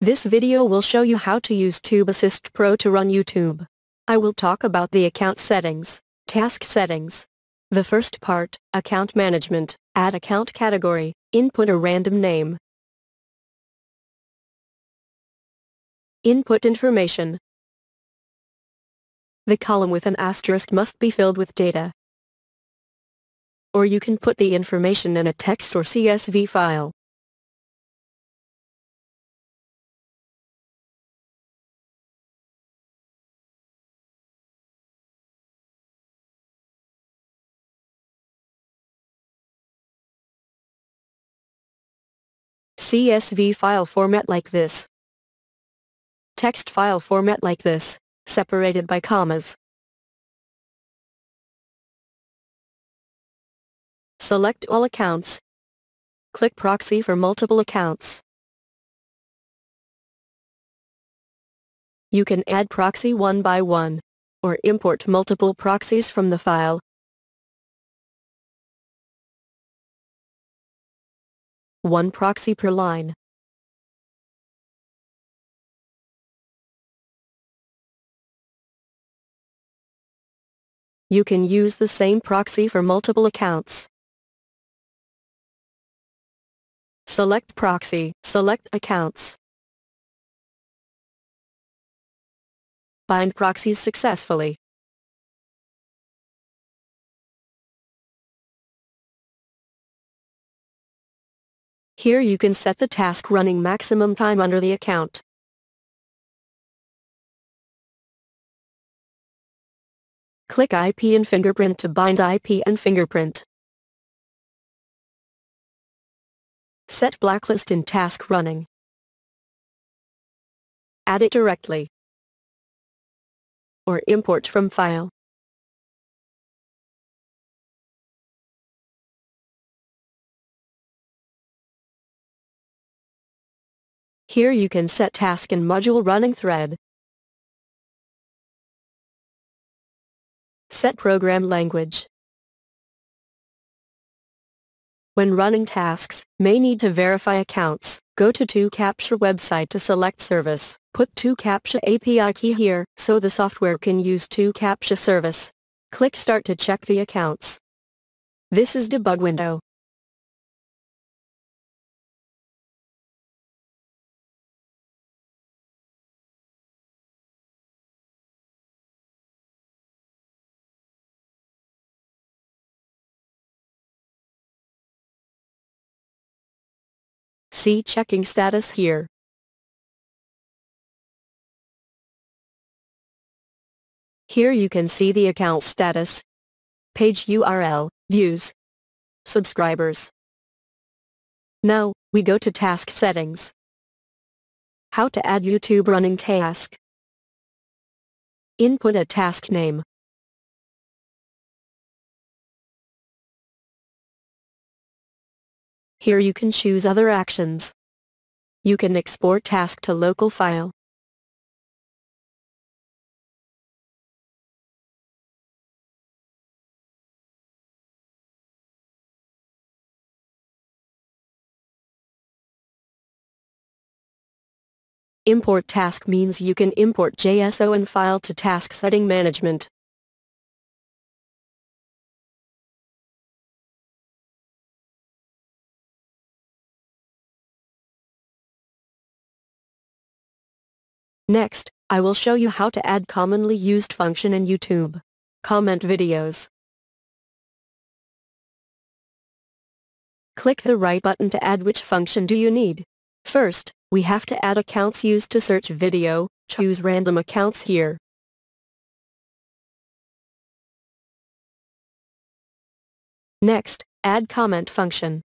This video will show you how to use TubeAssist Pro to run YouTube. I will talk about the account settings, task settings. The first part, account management, add account category, input a random name. Input information. The column with an asterisk must be filled with data. Or you can put the information in a text or CSV file. CSV file format like this. Text file format like this, separated by commas. Select all accounts. Click proxy for multiple accounts. You can add proxy one by one, or import multiple proxies from the file. One proxy per line. You can use the same proxy for multiple accounts. Select proxy, select accounts. Bind proxies successfully. Here you can set the task running maximum time under the account. Click IP and fingerprint to bind IP and fingerprint. Set blacklist in task running. Add it directly. Or import from file. Here you can set task and module running thread. Set program language. When running tasks, may need to verify accounts. Go to 2CAPTCHA website to select service. Put 2CAPTCHA API key here, so the software can use 2CAPTCHA service. Click Start to check the accounts. This is debug window. See checking status here. Here you can see the account status, page URL, views, subscribers. Now, we go to task settings. How to add YouTube running task. Input a task name. Here you can choose other actions. You can export task to local file. Import task means you can import JSON file to task setting management. Next, I will show you how to add commonly used function in YouTube. Comment videos. Click the right button to add which function do you need. First, we have to add accounts used to search video. Choose random accounts here. Next, add comment function.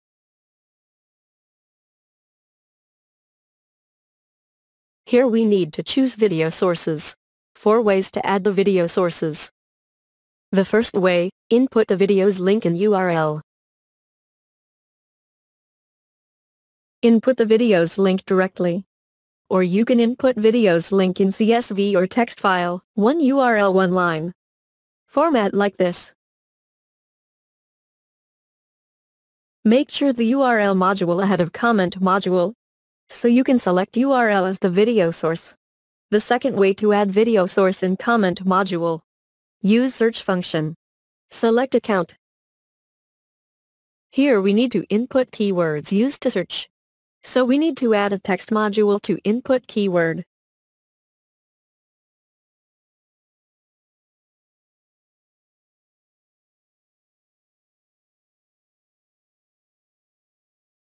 Here we need to choose video sources. Four ways to add the video sources. The first way, input the video's link and URL. Input the video's link directly. Or you can input video's link in CSV or text file, one URL, one line. Format like this. Make sure the URL module ahead of comment module. so you can select URL as the video source. The second way to add video source in comment module. Use search function. Select account. Here we need to input keywords used to search. So we need to add a text module to input keyword.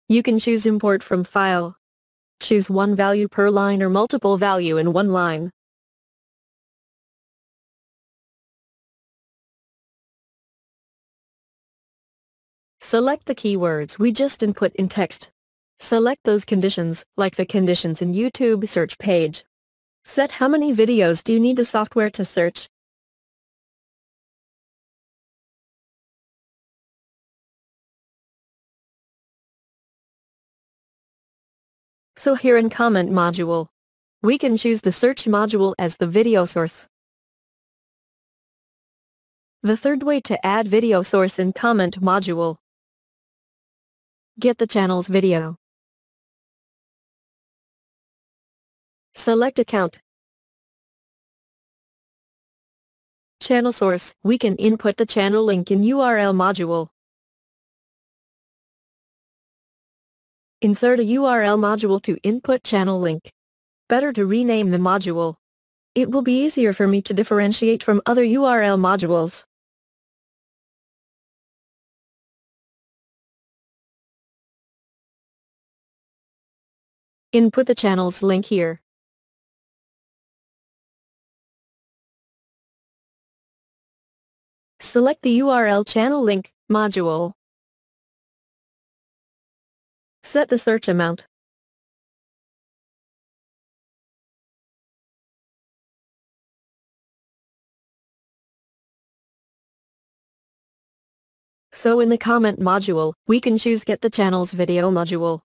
You can choose import from file. Choose one value per line or multiple value in one line. Select the keywords we just input in text. Select those conditions, like the conditions in YouTube search page. Set how many videos do you need the software to search. So here in comment module, we can choose the search module as the video source. The third way to add video source in comment module. Get the channel's video. Select account. Channel source, we can input the channel link in URL module. Insert a URL module to input channel link. Better to rename the module. It will be easier for me to differentiate from other URL modules. Input the channel's link here. Select the URL channel link module. Set the search amount. So in the comment module, we can choose get the channel's video module.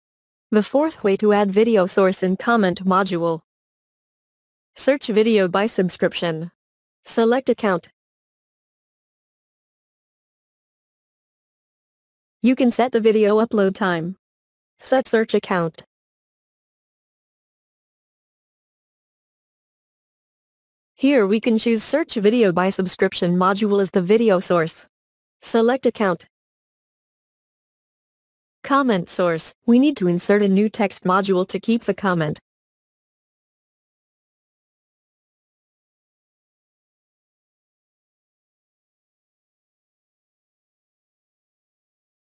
The fourth way to add video source in comment module. Search video by subscription. Select account. You can set the video upload time. Set search account. Here we can choose search video by subscription module as the video source. Select account. Comment source, we need to insert a new text module to keep the comment.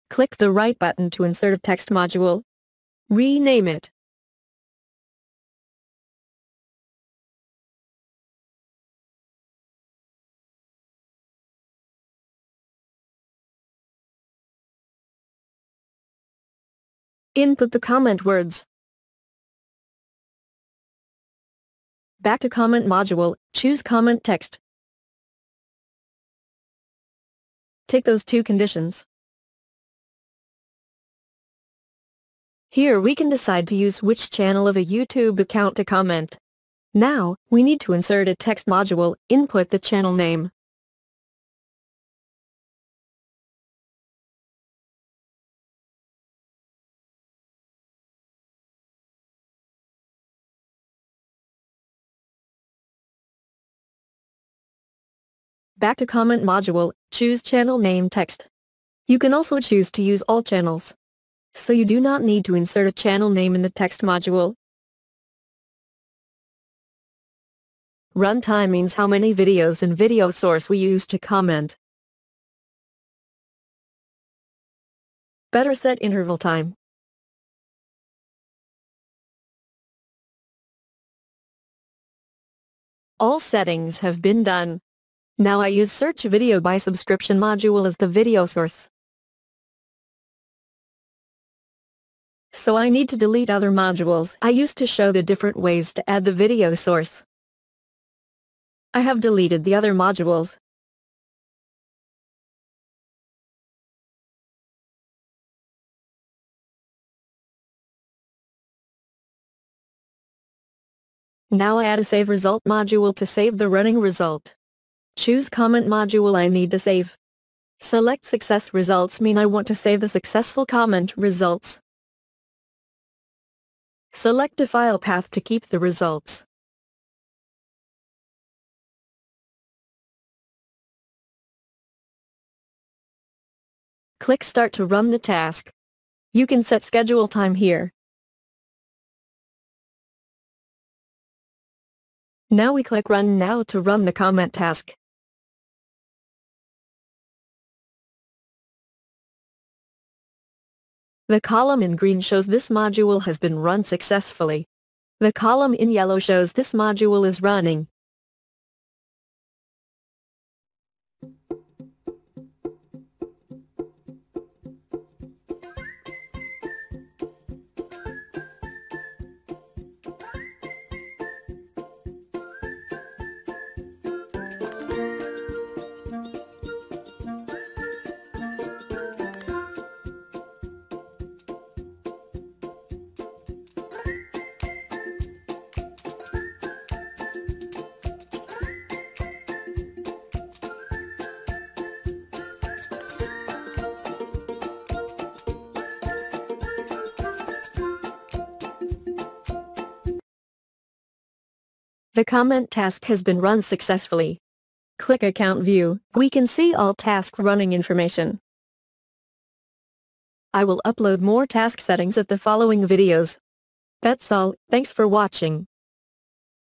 Click the right button to insert a text module. Rename it. Input the comment words. Back to comment module, choose comment text. Take those two conditions. Here we can decide to use which channel of a YouTube account to comment. Now, we need to insert a text module, input the channel name. Back to comment module, choose channel name text. You can also choose to use all channels. So you do not need to insert a channel name in the text module. Runtime means how many videos and video source we use to comment. Better set interval time. All settings have been done. Now I use search video by subscription module as the video source. So I need to delete other modules I used to show the different ways to add the video source. I have deleted the other modules. Now I add a save result module to save the running result. Choose comment module I need to save. Select success results mean I want to save the successful comment results. Select a file path to keep the results. Click Start to run the task. You can set schedule time here. Now we click Run Now to run the comment task. The column in green shows this module has been run successfully. The column in yellow shows this module is running. The comment task has been run successfully. Click Account View, we can see all task running information. I will upload more task settings at the following videos. That's all, thanks for watching.